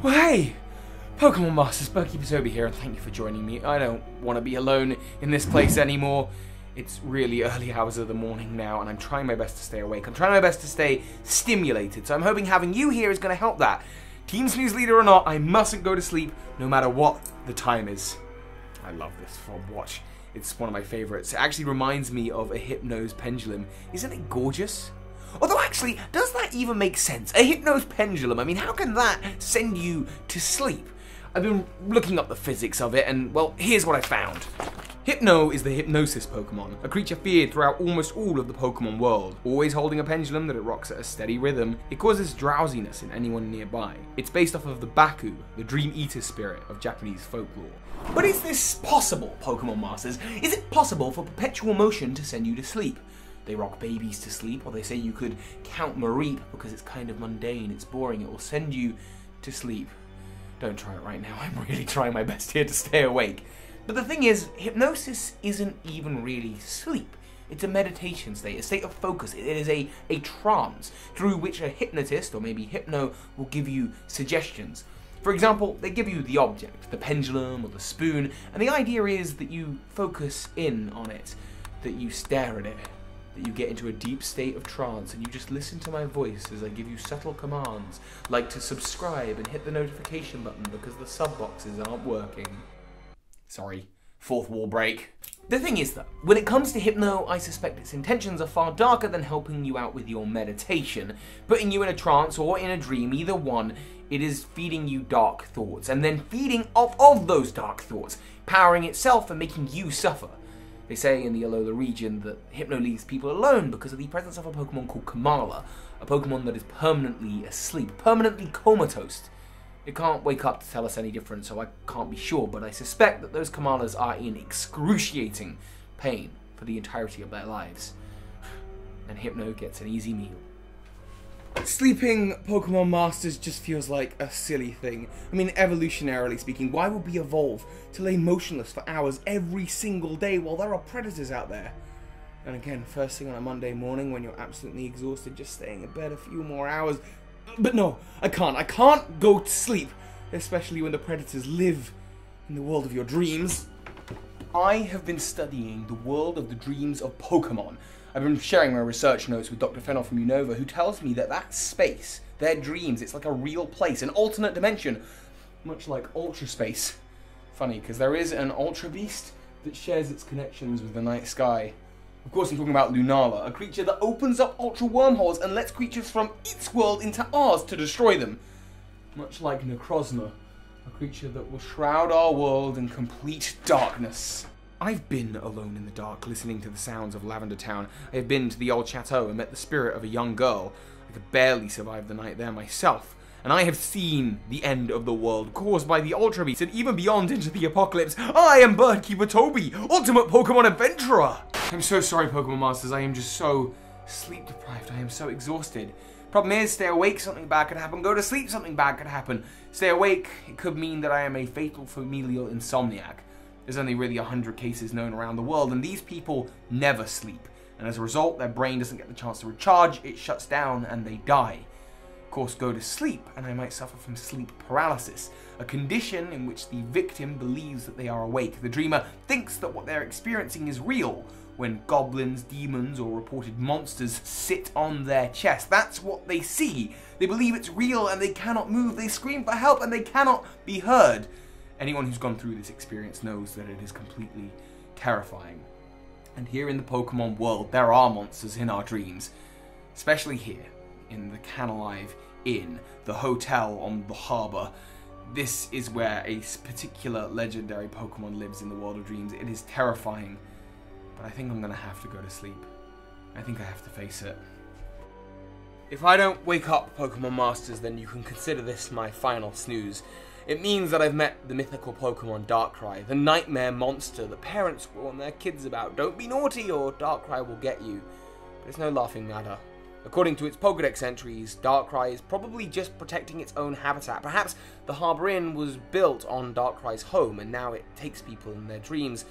Well, hey! Pokemon Masters, BirdKeeper Toby here, and thank you for joining me. I don't want to be alone in this place anymore. It's really early hours of the morning now, and I'm trying my best to stay awake. I'm trying my best to stay stimulated, so I'm hoping having you here is going to help that. Team Snooze leader or not, I mustn't go to sleep no matter what the time is. I love this fob watch. It's one of my favorites. It actually reminds me of a Hypno's pendulum. Isn't it gorgeous? Although, actually, does that even make sense? A Hypno's pendulum, I mean, how can that send you to sleep? I've been looking up the physics of it, and, well, here's what I found. Hypno is the hypnosis Pokemon, a creature feared throughout almost all of the Pokemon world. Always holding a pendulum that it rocks at a steady rhythm, it causes drowsiness in anyone nearby. It's based off of the Baku, the Dream Eater spirit of Japanese folklore. But is this possible, Pokemon Masters? Is it possible for perpetual motion to send you to sleep? They rock babies to sleep, or they say you could count Mareep because it's kind of mundane, it's boring, it will send you to sleep. Don't try it right now, I'm really trying my best here to stay awake. But the thing is, hypnosis isn't even really sleep. It's a meditation state, a state of focus. It is a trance through which a hypnotist, or maybe Hypno, will give you suggestions. For example, they give you the object, the pendulum or the spoon, and the idea is that you focus in on it, that you stare at it, that you get into a deep state of trance and you just listen to my voice as I give you subtle commands, like to subscribe and hit the notification button because the sub boxes aren't working. Sorry, fourth wall break. The thing is though, when it comes to Hypno, I suspect its intentions are far darker than helping you out with your meditation. Putting you in a trance or in a dream, either one, it is feeding you dark thoughts, and then feeding off of those dark thoughts, powering itself and making you suffer. They say in the Alola region that Hypno leaves people alone because of the presence of a Pokemon called Komala, a Pokemon that is permanently asleep, permanently comatose. It can't wake up to tell us any different, so I can't be sure, but I suspect that those Komalas are in excruciating pain for the entirety of their lives. And Hypno gets an easy meal. Sleeping Pokemon Masters just feels like a silly thing. I mean, evolutionarily speaking, why would we evolve to lay motionless for hours every single day while there are predators out there? And again, first thing on a Monday morning when you're absolutely exhausted, just staying in bed a few more hours. But no, I can't go to sleep, especially when the predators live in the world of your dreams. I have been studying the world of the dreams of Pokemon. I've been sharing my research notes with Dr. Fennell from UNOVA, who tells me that that space, their dreams, it's like a real place, an alternate dimension, much like Ultra Space. Funny, because there is an Ultra Beast that shares its connections with the night sky. Of course, I'm talking about Lunala, a creature that opens up ultra wormholes and lets creatures from its world into ours to destroy them. Much like Necrozma, a creature that will shroud our world in complete darkness. I've been alone in the dark, listening to the sounds of Lavender Town. I have been to the old chateau and met the spirit of a young girl. I could barely survive the night there myself. And I have seen the end of the world caused by the Ultra Beast and even beyond into the apocalypse. I am BirdKeeper Toby, ultimate Pokemon adventurer! I'm so sorry, Pokemon Masters, I am just so sleep deprived, I am so exhausted. Problem is, stay awake, something bad could happen. Go to sleep, something bad could happen. Stay awake, it could mean that I am a fatal familial insomniac. There's only really 100 cases known around the world, and these people never sleep. And as a result, their brain doesn't get the chance to recharge, it shuts down, and they die. Of course, go to sleep, and I might suffer from sleep paralysis, a condition in which the victim believes that they are awake. The dreamer thinks that what they're experiencing is real when goblins, demons, or reported monsters sit on their chest. That's what they see. They believe it's real, and they cannot move. They scream for help, and they cannot be heard. Anyone who's gone through this experience knows that it is completely terrifying. And here in the Pokemon world, there are monsters in our dreams, especially here. In the Canalave Inn, the hotel on the harbour. This is where a particular legendary Pokemon lives in the world of dreams. It is terrifying, but I think I'm going to have to go to sleep. I think I have to face it. If I don't wake up, Pokemon Masters, then you can consider this my final snooze. It means that I've met the mythical Pokemon Darkrai, the nightmare monster that parents warn their kids about. Don't be naughty or Darkrai will get you. But it's no laughing matter. According to its Pokedex entries, Darkrai is probably just protecting its own habitat. Perhaps the Harbour Inn was built on Darkrai's home, and now it takes people in their dreams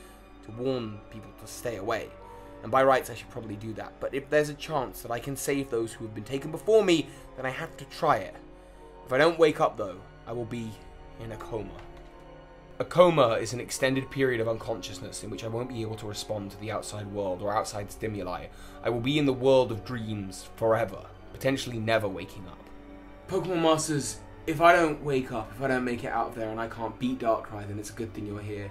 to warn people to stay away. And by rights, I should probably do that. But if there's a chance that I can save those who have been taken before me, then I have to try it. If I don't wake up, though, I will be in a coma. A coma is an extended period of unconsciousness in which I won't be able to respond to the outside world or outside stimuli. I will be in the world of dreams forever, potentially never waking up. Pokemon Masters, if I don't wake up, if I don't make it out of there and I can't beat Darkrai, then it's a good thing you're here.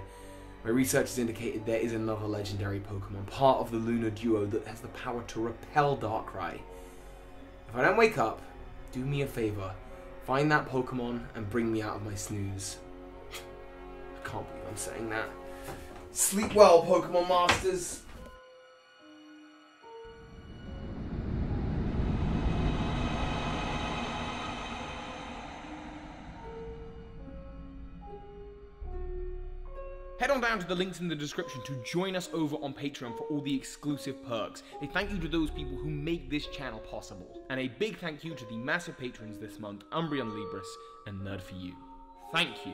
My research has indicated there is another legendary Pokemon, part of the Lunar Duo, that has the power to repel Darkrai. If I don't wake up, do me a favour, find that Pokemon and bring me out of my snooze. I can't believe I'm saying that. Sleep well, Pokemon Masters. Head on down to the links in the description to join us over on Patreon for all the exclusive perks. A thank you to those people who make this channel possible. And a big thank you to the massive patrons this month, UmbreonLibris and Nerd for You. Thank you.